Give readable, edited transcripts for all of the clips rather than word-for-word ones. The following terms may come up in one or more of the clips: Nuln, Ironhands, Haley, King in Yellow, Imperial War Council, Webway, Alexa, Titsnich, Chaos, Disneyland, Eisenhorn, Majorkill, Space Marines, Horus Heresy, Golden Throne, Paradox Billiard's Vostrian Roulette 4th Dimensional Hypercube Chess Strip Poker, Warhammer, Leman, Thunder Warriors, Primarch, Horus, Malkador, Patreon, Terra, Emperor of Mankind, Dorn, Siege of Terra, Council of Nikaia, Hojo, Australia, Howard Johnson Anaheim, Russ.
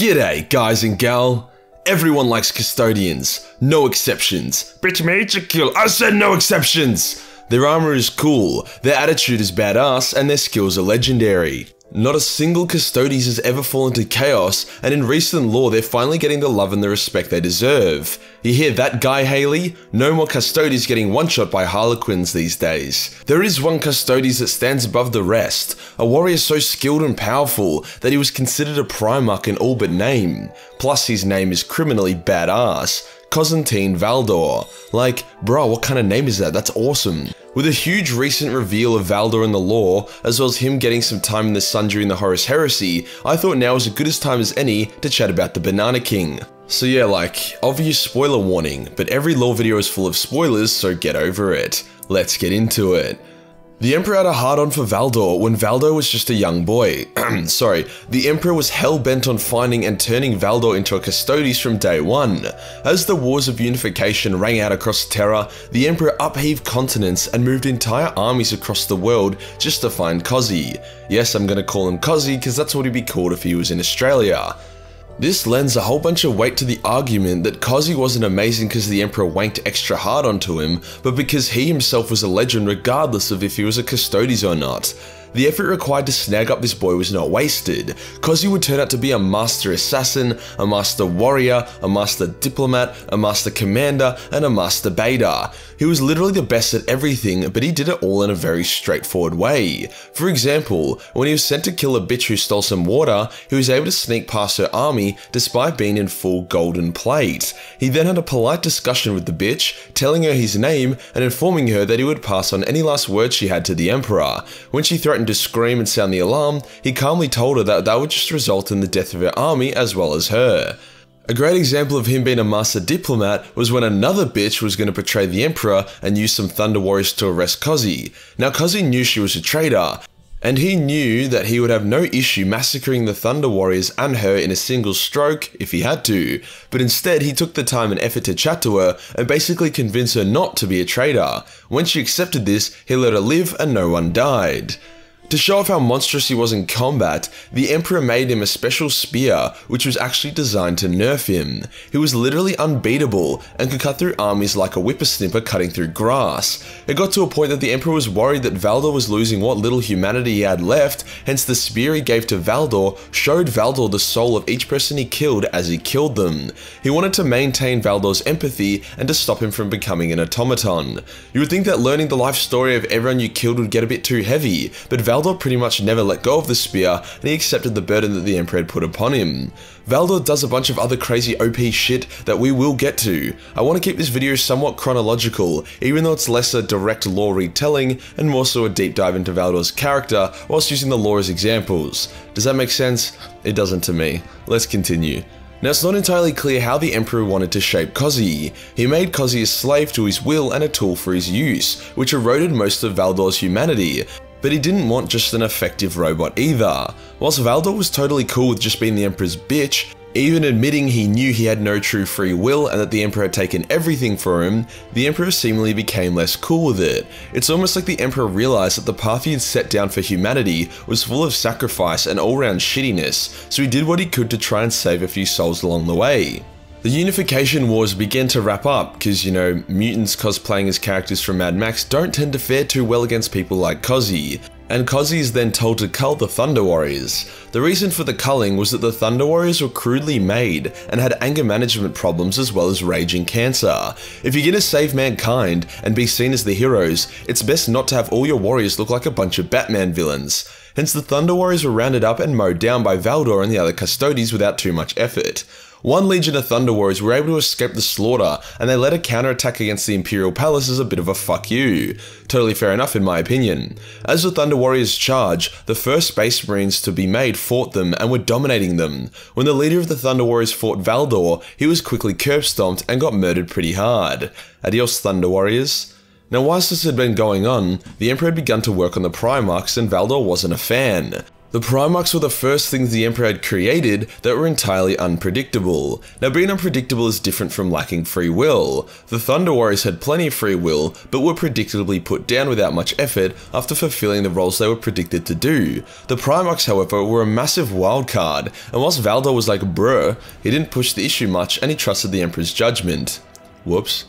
G'day guys and gal. Everyone likes Custodians, no exceptions. Bitch Majorkill, I said no exceptions! Their armor is cool, their attitude is badass, and their skills are legendary. Not a single Custodes has ever fallen to chaos, and in recent lore they're finally getting the love and the respect they deserve. You hear that guy, Haley? No more Custodes getting one-shot by Harlequins these days. There is one Custodes that stands above the rest, a warrior so skilled and powerful that he was considered a Primarch in all but name. Plus his name is criminally badass. Constantin Valdor. Like, bro, what kind of name is that? That's awesome. With a huge recent reveal of Valdor in the lore, as well as him getting some time in the sun during the Horus Heresy, I thought now was as good a time as any to chat about the Banana King. So yeah, like, obvious spoiler warning, but every lore video is full of spoilers, so get over it. Let's get into it. The Emperor had a hard-on for Valdor when Valdor was just a young boy. Sorry, the Emperor was hell-bent on finding and turning Valdor into a Custodes from day one. As the Wars of Unification rang out across Terra, the Emperor upheaved continents and moved entire armies across the world just to find Cozy. Yes, I'm gonna call him Cozy because that's what he'd be called if he was in Australia. This lends a whole bunch of weight to the argument that Cozy wasn't amazing because the Emperor wanked extra hard onto him, but because he himself was a legend regardless of if he was a Custodes or not. The effort required to snag up this boy was not wasted. Cozy would turn out to be a master assassin, a master warrior, a master diplomat, a master commander, and a master beta. He was literally the best at everything, but he did it all in a very straightforward way. For example, when he was sent to kill a bitch who stole some water, he was able to sneak past her army despite being in full golden plate. He then had a polite discussion with the bitch, telling her his name and informing her that he would pass on any last words she had to the Emperor. When she threatened to scream and sound the alarm, he calmly told her that would just result in the death of her army as well as her. A great example of him being a master diplomat was when another bitch was going to betray the Emperor and use some Thunder Warriors to arrest Cozy. Now Cozy knew she was a traitor, and he knew that he would have no issue massacring the Thunder Warriors and her in a single stroke if he had to, but instead he took the time and effort to chat to her and basically convince her not to be a traitor. When she accepted this, he let her live and no one died. To show off how monstrous he was in combat, the Emperor made him a special spear which was actually designed to nerf him. He was literally unbeatable and could cut through armies like a whippersnipper cutting through grass. It got to a point that the Emperor was worried that Valdor was losing what little humanity he had left, hence the spear he gave to Valdor showed Valdor the soul of each person he killed as he killed them. He wanted to maintain Valdor's empathy and to stop him from becoming an automaton. You would think that learning the life story of everyone you killed would get a bit too heavy, but Valdor pretty much never let go of the spear and he accepted the burden that the Emperor had put upon him. Valdor does a bunch of other crazy OP shit that we will get to. I want to keep this video somewhat chronological, even though it's less a direct lore retelling and more so a deep dive into Valdor's character whilst using the lore as examples. Does that make sense? It doesn't to me. Let's continue. Now, it's not entirely clear how the Emperor wanted to shape Cozy. He made Cozy a slave to his will and a tool for his use, which eroded most of Valdor's humanity. But he didn't want just an effective robot either. Whilst Valdor was totally cool with just being the Emperor's bitch, even admitting he knew he had no true free will and that the Emperor had taken everything from him, the Emperor seemingly became less cool with it. It's almost like the Emperor realised that the path he had set down for humanity was full of sacrifice and all-round shittiness, so he did what he could to try and save a few souls along the way. The Unification Wars began to wrap up because, you know, mutants cosplaying as characters from Mad Max don't tend to fare too well against people like Cozy, and Cozy is then told to cull the Thunder Warriors. The reason for the culling was that the Thunder Warriors were crudely made and had anger management problems as well as raging cancer. If you're going to save mankind and be seen as the heroes, it's best not to have all your warriors look like a bunch of Batman villains. Hence the Thunder Warriors were rounded up and mowed down by Valdor and the other Custodes without too much effort. One legion of Thunder Warriors were able to escape the slaughter and they led a counterattack against the Imperial Palace as a bit of a fuck you. Totally fair enough in my opinion. As the Thunder Warriors charged, the first Space Marines to be made fought them and were dominating them. When the leader of the Thunder Warriors fought Valdor, he was quickly curb stomped and got murdered pretty hard. Adios Thunder Warriors. Now whilst this had been going on, the Emperor had begun to work on the Primarchs and Valdor wasn't a fan. The Primarchs were the first things the Emperor had created that were entirely unpredictable. Now, being unpredictable is different from lacking free will. The Thunder Warriors had plenty of free will, but were predictably put down without much effort after fulfilling the roles they were predicted to do. The Primarchs, however, were a massive wildcard, and whilst Valdor was like bruh, he didn't push the issue much and he trusted the Emperor's judgement. Whoops.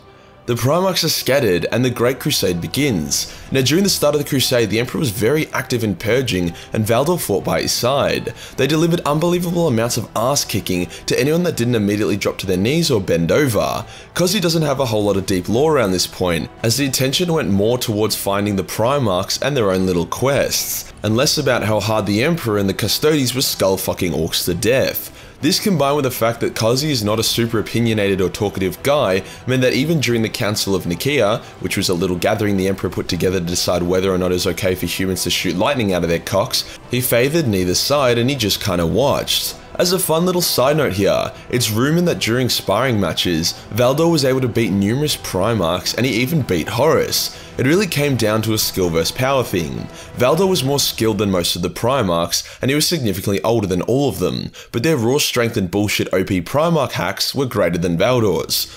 The Primarchs are scattered, and the Great Crusade begins. Now, during the start of the Crusade, the Emperor was very active in purging, and Valdor fought by his side. They delivered unbelievable amounts of ass-kicking to anyone that didn't immediately drop to their knees or bend over. Cozy doesn't have a whole lot of deep lore around this point, as the attention went more towards finding the Primarchs and their own little quests, and less about how hard the Emperor and the Custodes were skull-fucking orcs to death. This, combined with the fact that Cozy is not a super opinionated or talkative guy, meant that even during the Council of Nikaia, which was a little gathering the Emperor put together to decide whether or not it was okay for humans to shoot lightning out of their cocks, he favoured neither side and he just kinda watched. As a fun little side note here, it's rumoured that during sparring matches, Valdor was able to beat numerous Primarchs and he even beat Horus. It really came down to a skill versus power thing. Valdor was more skilled than most of the Primarchs, and he was significantly older than all of them, but their raw strength and bullshit OP Primarch hacks were greater than Valdor's.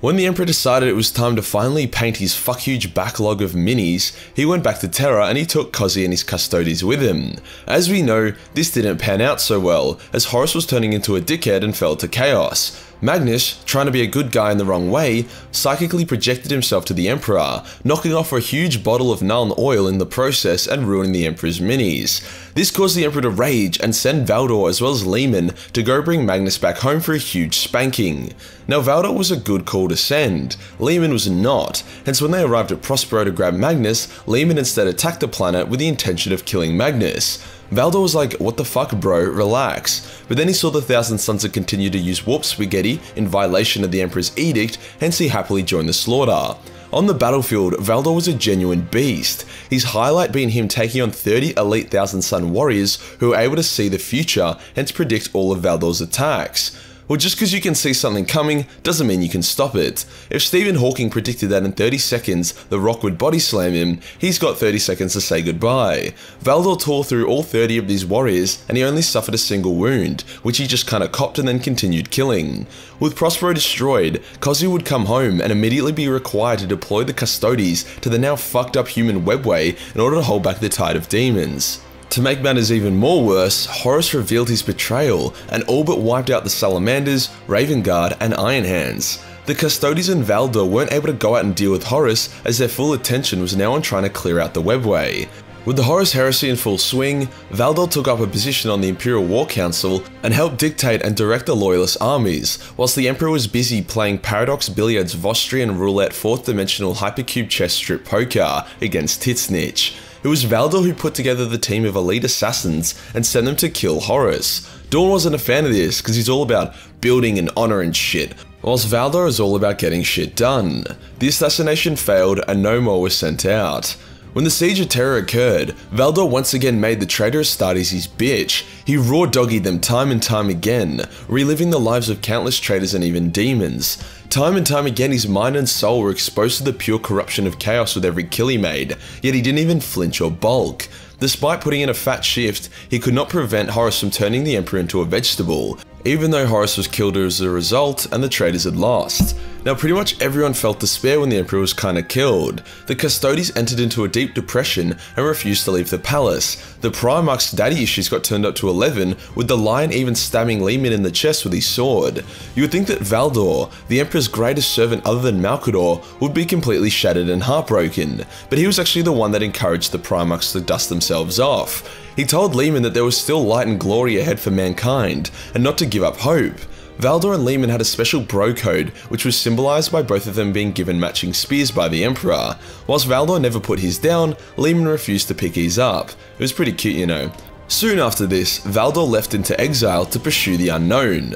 When the Emperor decided it was time to finally paint his fuck-huge backlog of minis, he went back to Terra and he took Cozy and his Custodes with him. As we know, this didn't pan out so well, as Horus was turning into a dickhead and fell to chaos. Magnus, trying to be a good guy in the wrong way, psychically projected himself to the Emperor, knocking off a huge bottle of Nuln oil in the process and ruining the Emperor's minis. This caused the Emperor to rage and send Valdor as well as Leman to go bring Magnus back home for a huge spanking. Now, Valdor was a good call to send, Leman was not, hence when they arrived at Prospero to grab Magnus, Leman instead attacked the planet with the intention of killing Magnus. Valdor was like, what the fuck bro, relax, but then he saw the Thousand Sons had continued to use warp spaghetti in violation of the Emperor's edict, hence he happily joined the slaughter. On the battlefield, Valdor was a genuine beast, his highlight being him taking on 30 elite Thousand Sun warriors who were able to see the future, hence predict all of Valdor's attacks. Well, just because you can see something coming doesn't mean you can stop it. If Stephen Hawking predicted that in 30 seconds the Rock would body slam him, he's got 30 seconds to say goodbye. Valdor tore through all 30 of these warriors and he only suffered a single wound, which he just kinda copped and then continued killing. With Prospero destroyed, Cozy would come home and immediately be required to deploy the Custodes to the now fucked up human webway in order to hold back the tide of demons. To make matters even more worse, Horus revealed his betrayal and all but wiped out the Salamanders, Ravenguard, and Ironhands. The Custodes and Valdor weren't able to go out and deal with Horus, as their full attention was now on trying to clear out the webway. With the Horus Heresy in full swing, Valdor took up a position on the Imperial War Council and helped dictate and direct the Loyalist armies, whilst the Emperor was busy playing Paradox Billiard's Vostrian Roulette 4th Dimensional Hypercube Chess Strip Poker against Titsnich. It was Valdor who put together the team of elite assassins and sent them to kill Horus. Dorn wasn't a fan of this, because he's all about building and honor and shit, whilst Valdor is all about getting shit done. The assassination failed and no more was sent out. When the Siege of Terra occurred, Valdor once again made the traitor Astartes his bitch. He raw-doggied them time and time again, reliving the lives of countless traitors and even demons. Time and time again, his mind and soul were exposed to the pure corruption of chaos with every kill he made, yet he didn't even flinch or balk. Despite putting in a fat shift, he could not prevent Horus from turning the Emperor into a vegetable, even though Horus was killed as a result and the traitors had lost. Now, pretty much everyone felt despair when the Emperor was kinda killed. The Custodes entered into a deep depression and refused to leave the palace. The Primarch's daddy issues got turned up to 11, with the Lion even stabbing Leman in the chest with his sword. You would think that Valdor, the Emperor's greatest servant other than Malkador, would be completely shattered and heartbroken, but he was actually the one that encouraged the Primarchs to dust themselves off. He told Leman that there was still light and glory ahead for mankind, and not to give up hope. Valdor and Leman had a special bro code, which was symbolised by both of them being given matching spears by the Emperor. Whilst Valdor never put his down, Leman refused to pick his up. It was pretty cute, you know. Soon after this, Valdor left into exile to pursue the unknown.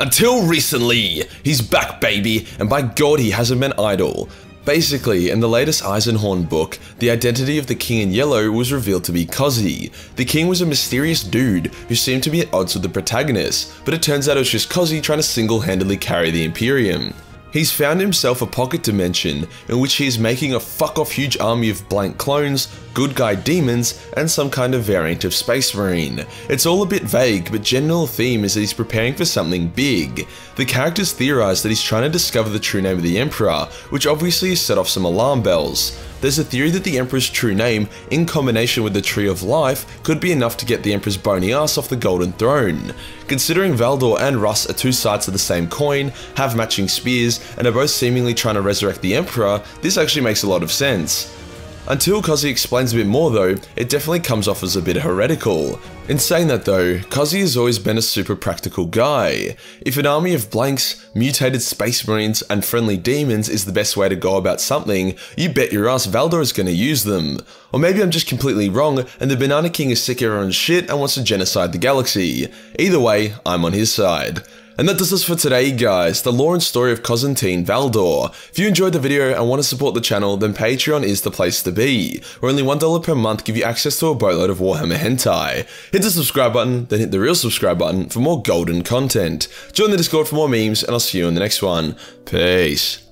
Until recently! He's back, baby, and by God he hasn't been idle. Basically, in the latest Eisenhorn book, the identity of the King in Yellow was revealed to be Cozy. The King was a mysterious dude who seemed to be at odds with the protagonist, but it turns out it was just Cozy trying to single-handedly carry the Imperium. He's found himself a pocket dimension in which he is making a fuck-off huge army of blank clones, good guy demons, and some kind of variant of Space Marine. It's all a bit vague, but general theme is that he's preparing for something big. The characters theorize that he's trying to discover the true name of the Emperor, which obviously has set off some alarm bells. There's a theory that the Emperor's true name, in combination with the Tree of Life, could be enough to get the Emperor's bony ass off the Golden Throne. Considering Valdor and Russ are two sides of the same coin, have matching spears, and are both seemingly trying to resurrect the Emperor, this actually makes a lot of sense. Until Cozy explains a bit more though, it definitely comes off as a bit heretical. In saying that though, Cozy has always been a super practical guy. If an army of blanks, mutated space marines, and friendly demons is the best way to go about something, you bet your ass Valdor is going to use them. Or maybe I'm just completely wrong and the Banana King is sick of everyone's shit and wants to genocide the galaxy. Either way, I'm on his side. And that does us for today guys, the lore and story of Constantin Valdor. If you enjoyed the video and want to support the channel, then Patreon is the place to be, where only $1 per month give you access to a boatload of Warhammer hentai. Hit the subscribe button, then hit the real subscribe button for more golden content. Join the Discord for more memes, and I'll see you in the next one. Peace.